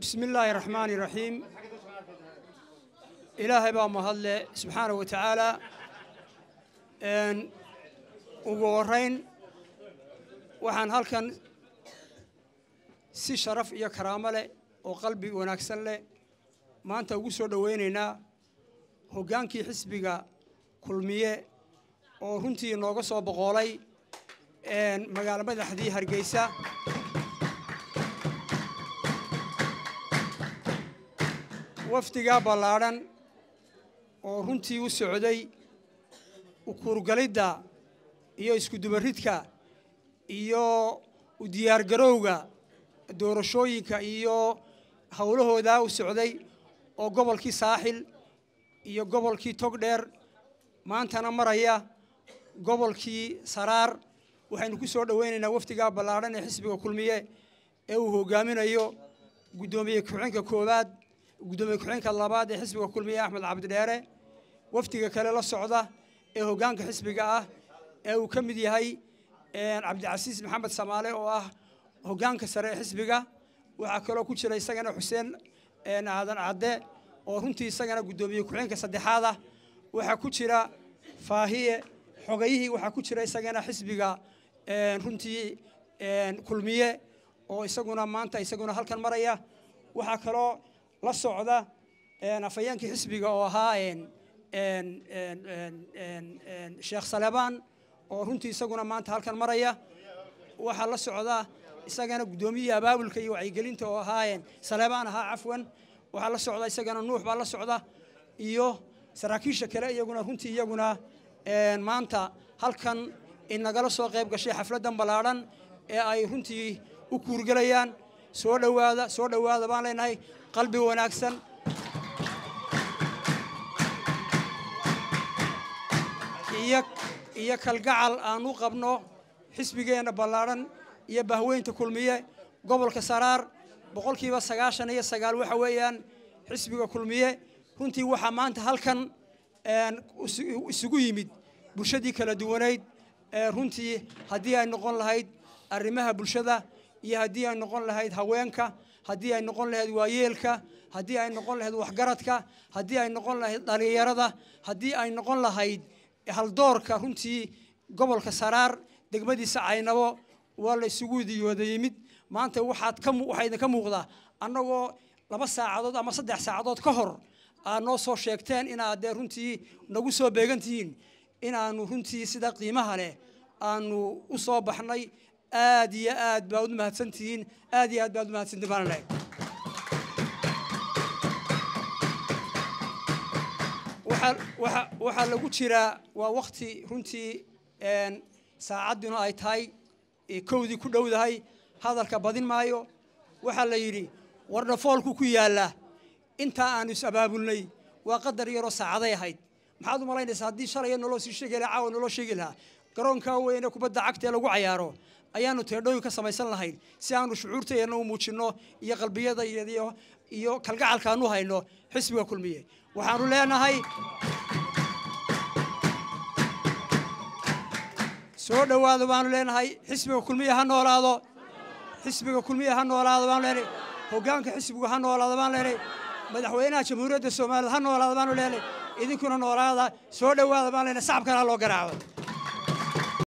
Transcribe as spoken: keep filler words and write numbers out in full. بسم الله الرحمن الرحيم. إلهي بأم هذا سبحانه وتعالى أن وقرين وحن هالكن سي شرف يا كرامة له وقلبي ونكسل له ما أنت وجسد ويننا هو كان كي حسبك كلمية ورنتي ناقص وبقالي أن مجال بدأ حدي هرجيسة وفتجا بالارن ورنتي وسعودي وكورجليدا إياه إسكودبريتكا إياه وديارجروجا دورشويكا إياه حوله هذا وسعودي أو قبل كي ساحل إياه قبل كي تقدر ما أنت أنا مريا قبل كي سرار وحنكون سعودي ويننا وفتجا بالارن حسب كلمية أوه جامين إياه قدومي كوعنك كوباد قدومي كوعنك اللباد حسب كلمية أحمد عبد الداري وفتجا كلا السعودة إيه جانك حسبيقه إيه وكمدي هاي عبد العزيز محمد سمالي وآه هو جانك سريع حسبيقه وعكروا كل شيء سجنا حسين نعدنا عداء ورنتي سجنا قدومي كلين كصدق هذا وحكوا شراء فهي حقيه وحكوا شراء سجنا حسبيقه رنتي كلمية ويسجنا مانتا يسجنا هالكن مريا وحكروا للسعودة نفيانك حسبيقه وهاين إن إن إن إن إن شيخ سلبان ورنتي يسقون ما أنت هالكن مريا وحلا السعودة يسقون قدومية بابل كي وعيقلين تو هاين سلبان ها عفوا وحلا السعودة يسقون النوح بحلا السعودة إيوه سراكيش كلا يجونا رنتي يجونا إن ما أنت هالكن إن جلسوا غيب كشيء حفلة دم بلارن أي رنتي وكورجليان سؤال وهذا سؤال وهذا بعلين هاي قلبي وناكسن إياك إياك الجعل أنو قبنا حسب جينا بالارن يبهوين تكلمية قبل كسرار بقول كي بس عشان هي سجال وحويان حسب كلمية كنتي وحمانت هالكن أن سجوي مد بشدي كلا دوانيد كنتي هدية النقل هيد الرماها بالشدة يهدية النقل هيد هواينك هدية النقل هيد ويايلك هدية النقل هيد وحجرتك هدية النقل هيد طريارده هدية النقل هيد هل دورك هنتي قبل كسرار دقبدي ساعينا و ولا سجودي وديمت ما أنت واحد كم واحد كم وغدا أنا و لما ساعدت أما صدق ساعدت كهر أنا صار شيكتين إن أدير هنتي نقصوا بيجنتين إن أنو هنتي صدقي مهله أنو أصاب حناي آدي آد بعد ما هتسنتين آدي آد بعد ما هتسنت بارناي وح وح لقول شراء ووقتي رنتي إن ساعدنا أي تاي كودي كودي هاي هذا الكبدين مايو وح ليري ورنا فالكو كياله أنت أنا سبابني وقدر يرى سعدي هاي محاضر ملاين سعدي شرعي إنه لو سيشجع عون ولا شجلها كرون كاوي إنه كبد عكتي لو عياره أيانو تردو يكسر ما يصير هاي سيانو شعورته إنه موجنه يقلبيه ده يديه يو كالجعل كانوا هاي إنه حسب وكلمية وحنقول لنا هاي سؤال واحد وحنقول لنا هاي حسب وكلمية هنقول هذا حسب وكلمية هنقول هذا وحنقول لنا هو جانك حسب وهنقول هذا وحنقول لنا مدحوينا جمهورية الصومال هنقول هذا وحنقول لنا إذا كنا نقول هذا سؤال واحد وحنقول لنا صعب كنا لو جرعوا